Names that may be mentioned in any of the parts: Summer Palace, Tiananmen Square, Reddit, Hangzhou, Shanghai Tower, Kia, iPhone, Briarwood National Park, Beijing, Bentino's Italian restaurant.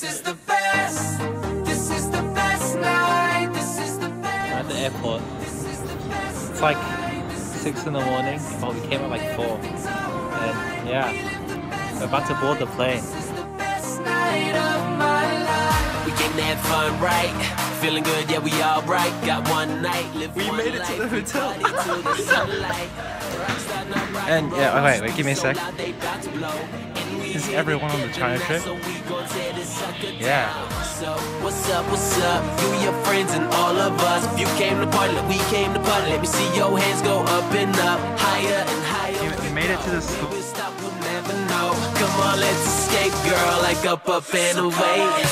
This is the best night, this is the best. At the airport, it's like 6 in the morning, well we came at like 4, and yeah, we're about to board the plane. We came to have fun, right? Feeling good, yeah, we alright. Got one night, live we made it to the hotel. And yeah, alright, wait, give me a sec. Is everyone on the China trip? Yeah. What's up, you, your friends, and all of us. If you came to party, we came to party. Let me see your hands go up and up, higher and higher. We made it to the school. We'll never know. Come on, let's escape, girl, like up, up, and away.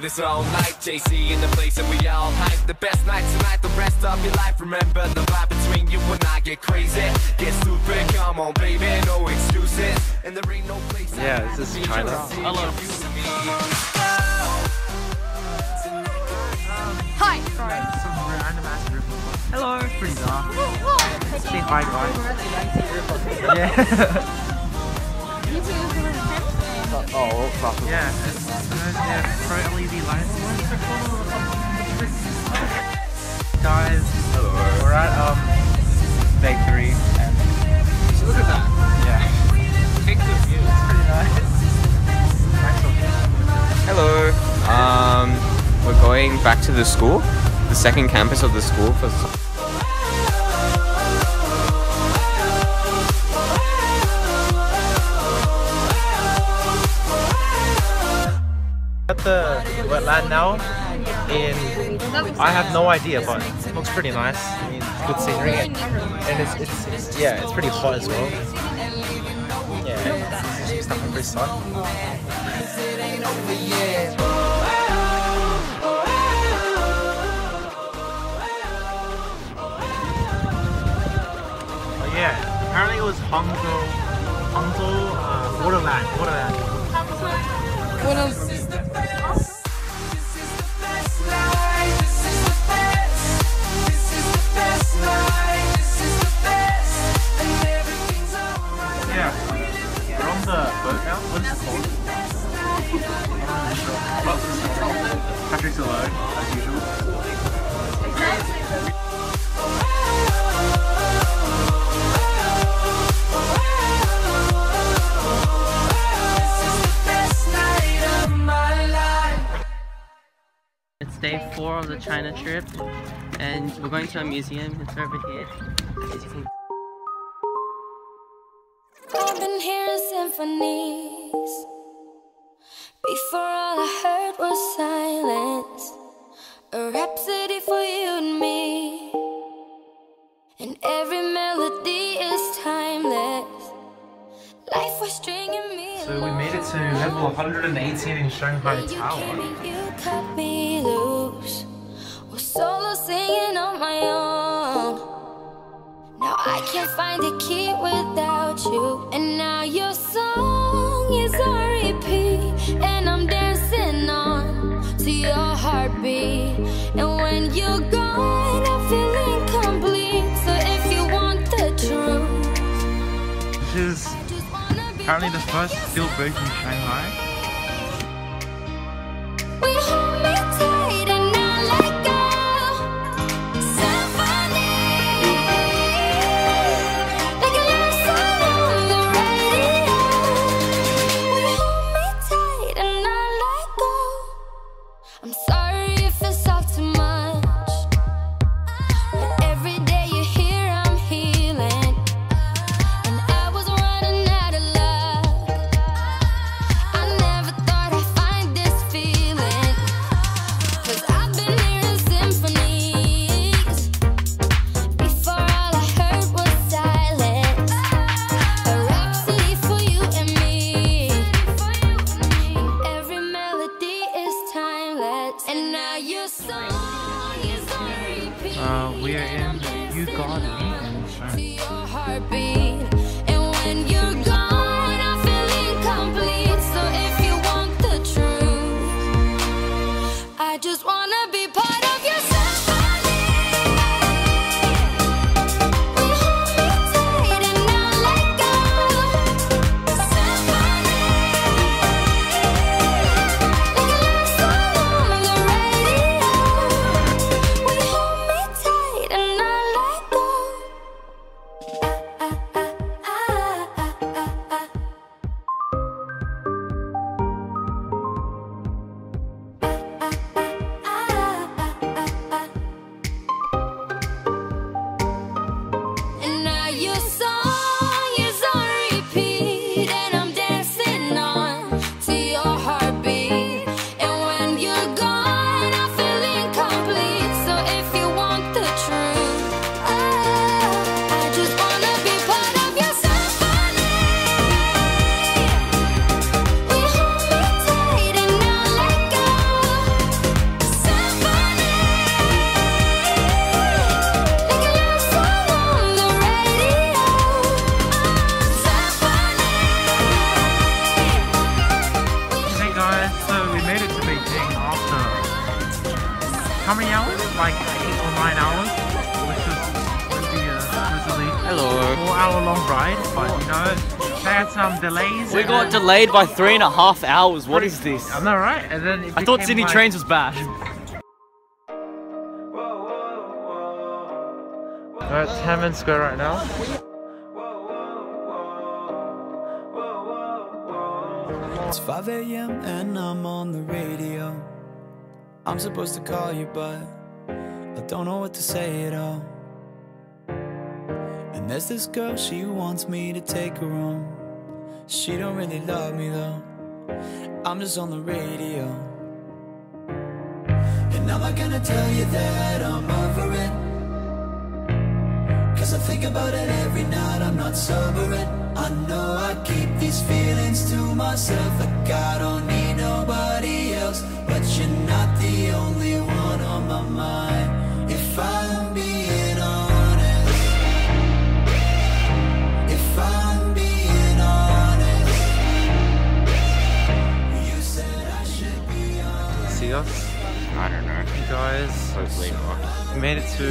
This all night, JC in the place, and we all hype. The best night tonight, the rest of your life. Remember the vibe between you and I. Get crazy, get stupid, come on baby, no excuses. And there ain't no place. Yeah, this is China. Hi. Hello. Pretty dark. Say hi, guys. Yeah. Oh, proper. Yeah, it's pro LED lights. Guys, hello. We're at day 3 and look at that. Yeah. Take the view, it's pretty nice. Hello. We're going back to the school, the second campus of the school for the wetland now, and I have no idea, but it looks pretty nice. I mean, good scenery, and it's yeah, it's pretty hot as well. Yeah, it's not very sun. But yeah, apparently it was Hangzhou waterland. Patrick's alone, as usual. It's day 4 of the China trip, and we're going to a museum. It's over here. As you can I've been hearing symphonies. Before all I heard was silence, a rhapsody for you and me, and every melody is timeless. Life was stringing me. So we made it to level 118 in Shanghai Tower. You cut me loose, was solo singing on my own. Now I can't find a key without you, and now your song is a repeat. And I'm dancing on to your heartbeat. And when you're gone, I feel incomplete. So if you want the truth, this is apparently the first steel bridge in Shanghai. We are in You Got Me. And when you're gone, I feel incomplete. So if you want the truth, I just wanna be part of your symphony. We hold me tight and now let go. Symphony. Like a love song on the radio. We hold me tight and now let go. And now your song is on repeat, and I'm dancing on to your heartbeat. And when you're gone, I feel incomplete. So if you want the truth, I just wanna be part of your symphony. We hold me tight and now let go. Symphony, like a love song on the radio. Symphony. Hey guys, so we made it to Beijing after how many hours? Like 8 or 9 hours, which is literally a Hello. 4-hour-long ride. But you know, they had some delays. We got delayed by 3.5 hours. What is this? I'm not right. And then it I thought became Sydney like, trains was bad. We're at Tiananmen Square right now. It's 5 a.m. and I'm on the radio. I'm supposed to call you, but I don't know what to say at all. And there's this girl, she wants me to take her home. She don't really love me though. I'm just on the radio. And I'm not gonna tell you that I'm over it, 'cause I think about it every night, I'm not sober it. I know I keep these feelings to myself, like I don't need nobody else. But you're not the only one on my mind, if I'm being honest. If I'm being honest. You said I should be honest. See us? I don't know. You guys, hopefully not. We made it to...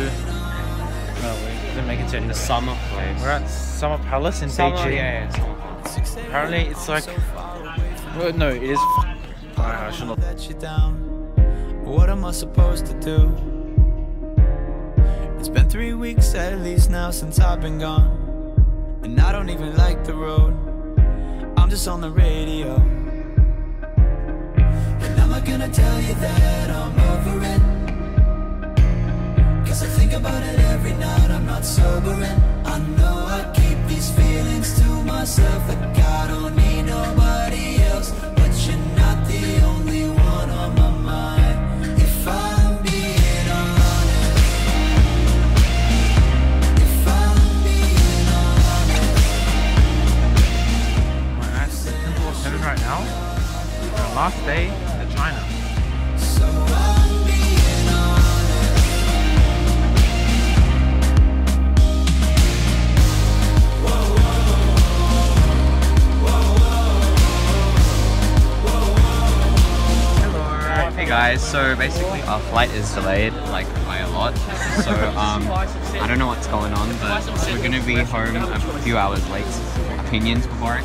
No, we didn't make it to the summer place. We're at Summer Palace in Beijing. Yeah, Summer Palace. Apparently, it's like. No, it is. I should not let you down. What am I supposed to do? It's been 3 weeks at least now since I've been gone, and I don't even like the road. I'm just on the radio, and I'm not gonna tell you that I'm over it. 'Cause I think about it every night, I'm not sobering. I know I keep these feelings to myself, like I don't need nobody else. But you're not the only one on my mind, if I'm being honest. If I'm being honest. My ass is 10:07 right now. Our last day to China. So I'm being honest. Hey guys, so basically our flight is delayed, like by a lot, so I don't know what's going on, but we're gonna be home a few hours late. Opinions, Mubarak?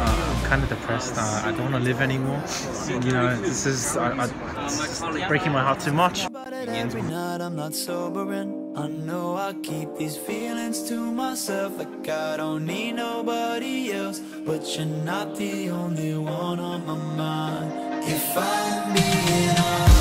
I'm kind of depressed, I don't want to live anymore, you know, this is it's breaking my heart too much. Every night I'm not sobering. I know I keep these feelings to myself, like I don't need nobody else. But you're not the only one on my mind, if I'm being honest.